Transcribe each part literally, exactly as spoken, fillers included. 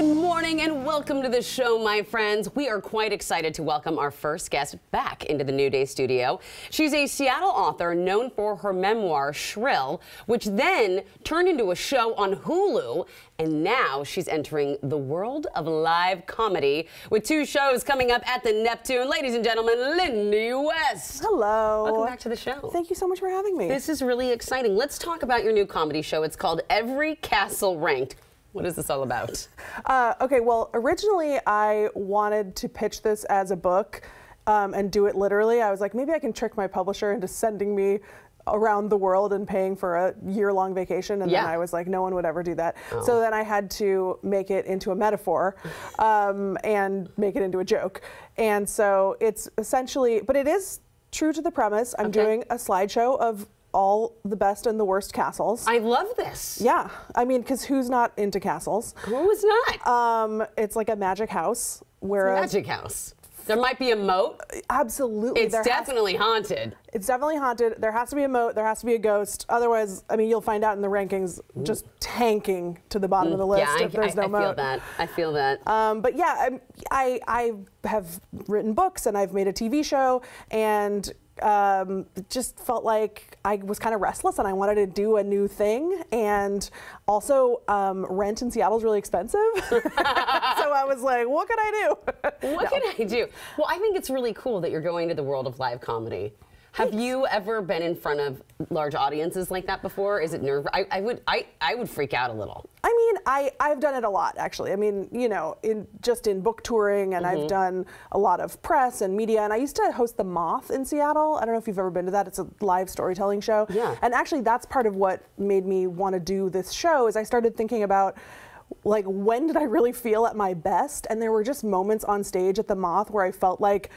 good morning and welcome to the show, my friends. We are quite excited to welcome our first guest back into the New Day studio. She's a Seattle author known for her memoir, Shrill, which then turned into a show on Hulu, and now she's entering the world of live comedy with two shows coming up at the Neptune. Ladies and gentlemen, Lindy West. Hello. Welcome back to the show. Thank you so much for having me. This is really exciting. Let's talk about your new comedy show. It's called Every Castle Ranked. What is this all about? Uh, okay, well, originally I wanted to pitch this as a book um, and do it literally. I was like, maybe I can trick my publisher into sending me around the world and paying for a year-long vacation. And yeah. then I was like, no one would ever do that. Oh. So then I had to make it into a metaphor um, and make it into a joke. And so it's essentially, but it is true to the premise. I'm okay. doing a slideshow of all the best and the worst castles. I love this. Yeah, I mean, because who's not into castles? Who is not? Um, it's like a magic house. Where it's a magic house. There might be a moat. Absolutely. It's there definitely haunted. It's definitely haunted. There has to be a moat. There has to be a ghost. Otherwise, I mean, you'll find out in the rankings, Ooh. just tanking to the bottom Ooh. of the list yeah, if I, there's I, no I moat. I feel that. I feel that. Um, but yeah, I, I I have written books and I've made a T V show, and Um, just felt like I was kind of restless and I wanted to do a new thing, and also um, rent in Seattle is really expensive. So I was like, what can I do? What no. can I do? Well, I think it's really cool that you're going to the world of live comedy. Have Thanks. you ever been in front of large audiences like that before? Is it nerve? I, I would I, I would freak out a little. I mean, I, I've done it a lot, actually. I mean, you know, in just in book touring, and mm-hmm. I've done a lot of press and media, and I used to host The Moth in Seattle. I don't know if you've ever been to that. It's a live storytelling show. Yeah. And actually, that's part of what made me want to do this show, is I started thinking about, like, when did I really feel at my best? And there were just moments on stage at The Moth where I felt like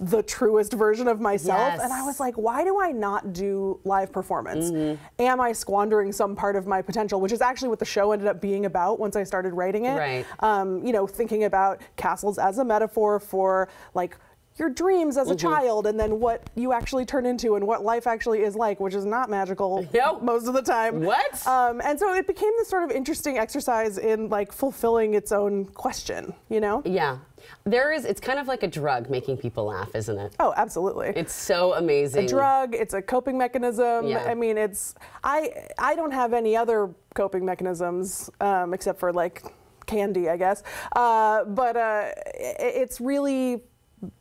the truest version of myself. Yes. And I was like, why do I not do live performance? Mm-hmm. Am I squandering some part of my potential? Which is actually what the show ended up being about once I started writing it. Right. Um, you know, thinking about castles as a metaphor for, like, your dreams as mm-hmm. a child, and then what you actually turn into and what life actually is like, which is not magical yep. most of the time. What? Um, and so it became this sort of interesting exercise in, like, fulfilling its own question, you know? Yeah. There is, it's kind of like a drug making people laugh, isn't it? Oh, absolutely. It's so amazing. A drug, it's a coping mechanism. Yeah. I mean, it's, I, I don't have any other coping mechanisms um, except for, like, candy, I guess. Uh, but uh, it, it's really,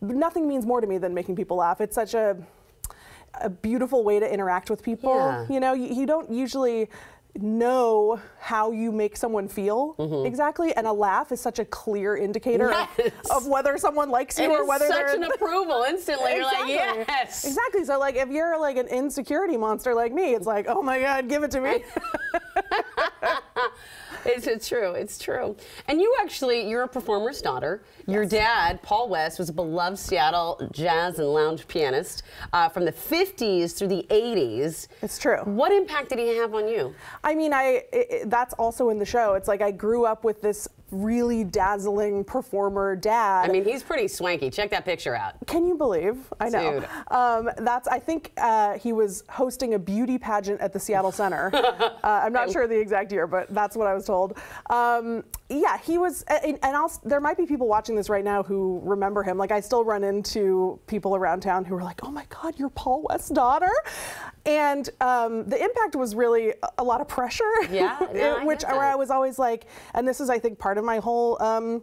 nothing means more to me than making people laugh. It's such a, a beautiful way to interact with people. Yeah. You know, you, you don't usually know how you make someone feel mm-hmm. exactly, and a laugh is such a clear indicator yes. of, of whether someone likes you it or whether they're such an approval instantly. Exactly. You're like, yes, exactly. So, like, if you're like an insecurity monster like me, it's like, oh my God, give it to me. It's, it's true. It's true. And you actually, you're a performer's daughter. Yes. Your dad, Paul West, was a beloved Seattle jazz and lounge pianist uh, from the fifties through the eighties. It's true. What impact did he have on you? I mean, I it, it, that's also in the show. It's like I grew up with this really dazzling performer dad. I mean, he's pretty swanky. Check that picture out. Can you believe? I know. Dude. Um, that's, I think uh, he was hosting a beauty pageant at the Seattle Center. uh, I'm not sure the exact year, but that's what I was told. Um, yeah, he was, and, and I'll, there might be people watching this right now who remember him. Like, I still run into people around town who are like, oh my God, you're Paul West's daughter? And um, the impact was really a lot of pressure. Yeah, no, I which where I was always like, and this is, I think, part of my whole um,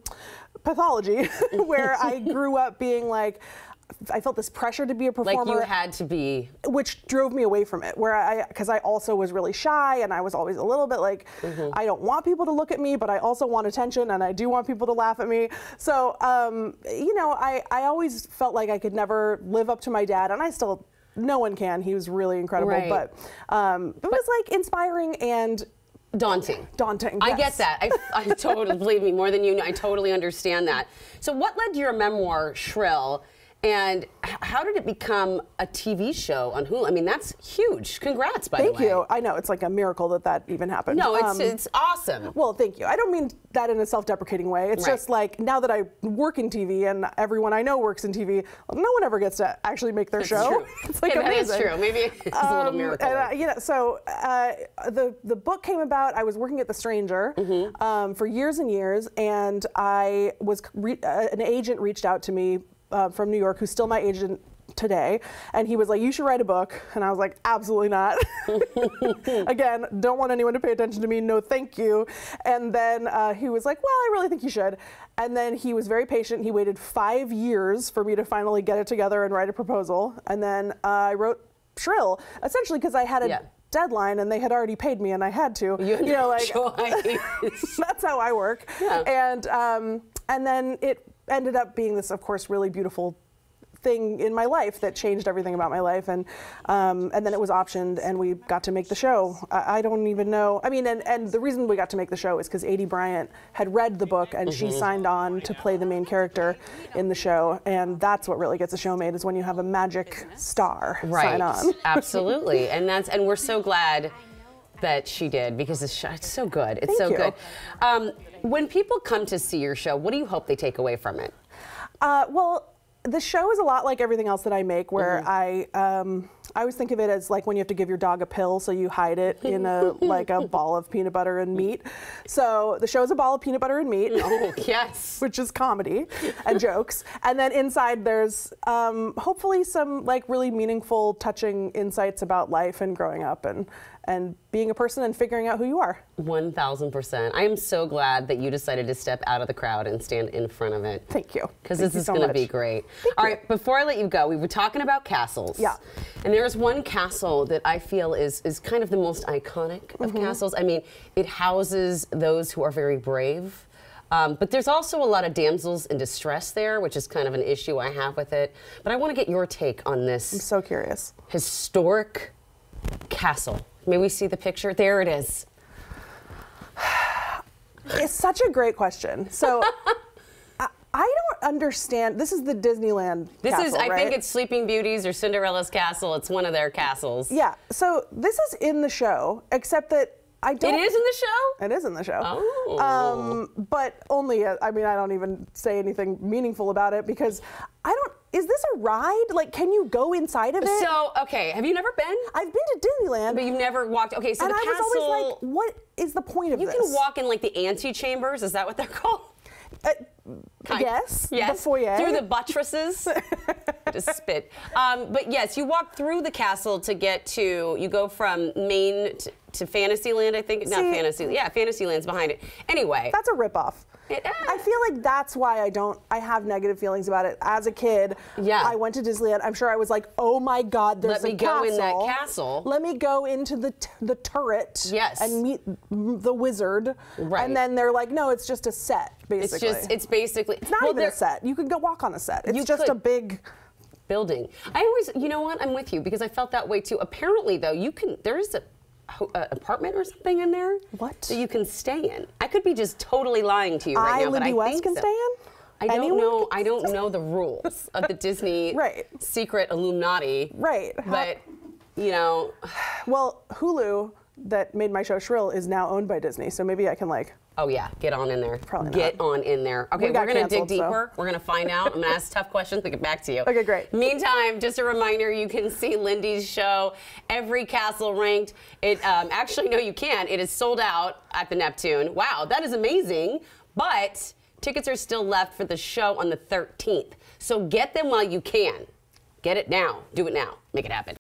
pathology, where I grew up being like, I felt this pressure to be a performer. Like, you had to be. Which drove me away from it, where I, because I also was really shy, and I was always a little bit like, mm-hmm. I don't want people to look at me, but I also want attention, and I do want people to laugh at me. So, um, you know, I, I always felt like I could never live up to my dad, and I still, no one can. He was really incredible, right. but um, it but was, like, inspiring and daunting. Daunting. I yes. get that. I, I totally, believe me, more than you know, I totally understand that. So what led to your memoir, Shrill, And how did it become a T V show on Hulu? I mean, that's huge. Congrats, by thank the way. Thank you. I know, it's like a miracle that that even happened. No, it's, um, it's awesome. Well, thank you. I don't mean that in a self-deprecating way. It's right. just like, now that I work in T V and everyone I know works in T V, no one ever gets to actually make their that's show. True. It's like yeah, amazing. That is true. Maybe it's um, a little miracle. And, uh, you know, so uh, the, the book came about. I was working at The Stranger mm-hmm. um, for years and years, and I was re uh, an agent reached out to me Uh, from New York, who's still my agent today, and he was like, you should write a book. And I was like, absolutely not. Again, don't want anyone to pay attention to me, no thank you. And then uh, he was like, well, I really think you should. And then he was very patient. He waited five years for me to finally get it together and write a proposal. And then uh, I wrote Shrill, essentially because I had a yeah. deadline and they had already paid me and I had to. You, you know, like, that's how I work. Yeah. And, um, and then it ended up being this, of course, really beautiful thing in my life that changed everything about my life, and um, and then it was optioned, and we got to make the show. I, I don't even know. I mean, and, and the reason we got to make the show is because Aidy Bryant had read the book, and mm-hmm. she signed on to play the main character in the show, and that's what really gets a show made, is when you have a magic star right. sign on. Absolutely, and that's and we're so glad that she did, because it's so good. It's Thank so you. good. Um, when people come to see your show, what do you hope they take away from it? Uh, well, the show is a lot like everything else that I make, where mm-hmm. I um, I always think of it as like when you have to give your dog a pill, so you hide it in a like a ball of peanut butter and meat. So the show is a ball of peanut butter and meat, oh, yes, which is comedy and jokes, and then inside there's um, hopefully some like really meaningful, touching insights about life and growing up and. and being a person and figuring out who you are. one thousand percent. I am so glad that you decided to step out of the crowd and stand in front of it. Thank you. Because this is going to be great. All right, before I let you go, we were talking about castles. Yeah. And there is one castle that I feel is, is kind of the most iconic of mm-hmm. castles. I mean, it houses those who are very brave. Um, but there's also a lot of damsels in distress there, which is kind of an issue I have with it. But I want to get your take on this. I'm so curious. Historic castle. May we see the picture? There it is. It's such a great question. So I, I don't understand. This is the Disneyland This castle, is, I right? think it's Sleeping Beauty's or Cinderella's castle. It's one of their castles. Yeah, so this is in the show, except that I don't. It is in the show? It is in the show. Oh. Um, but only, uh, I mean, I don't even say anything meaningful about it because I don't. Is this a ride? Like, can you go inside of it? So, okay, have you never been? I've been to Disneyland. But you've never walked, okay, so and the I castle. And I was always like, what is the point of you this? You can walk in like the antechambers, is that what they're called? Uh, yes, yes, the foyer. Through the buttresses. Just spit. Um, but yes, you walk through the castle to get to, you go from Maine to, to Fantasyland, I think. See, Not Fantasyland, yeah, Fantasyland's behind it. Anyway. That's a ripoff. It, uh, I feel like that's why I don't, I have negative feelings about it. As a kid, yeah. I went to Disneyland. I'm sure I was like, oh my God, there's Let me a go castle. in that castle. Let me go into the t the turret yes. and meet the wizard. Right. And then they're like, no, it's just a set, basically. It's just, it's basically. It's not well, even a set. You can go walk on a set. It's just could. a big building. I always, you know what, I'm with you because I felt that way too. Apparently though, you can, there is a, Uh, apartment or something in there? What? That you can stay in. I could be just totally lying to you right I, now, but Lindy West I think can so. stay in? I don't Anyone know. I don't stay? know the rules of the Disney right. secret Illuminati. Right. But you know, well, Hulu that made my show Shrill is now owned by Disney, so maybe I can like. Oh yeah, get on in there. Probably not. Get on in there. Okay, we we're gonna canceled, dig deeper. So. We're gonna find out. I'm gonna ask tough questions. We get back to you. Okay, great. Meantime, just a reminder: you can see Lindy's show, Every Castle Ranked. It um, actually, no, you can't. It is sold out at the Neptune. Wow, that is amazing. But tickets are still left for the show on the thirteenth. So get them while you can. Get it now. Do it now. Make it happen.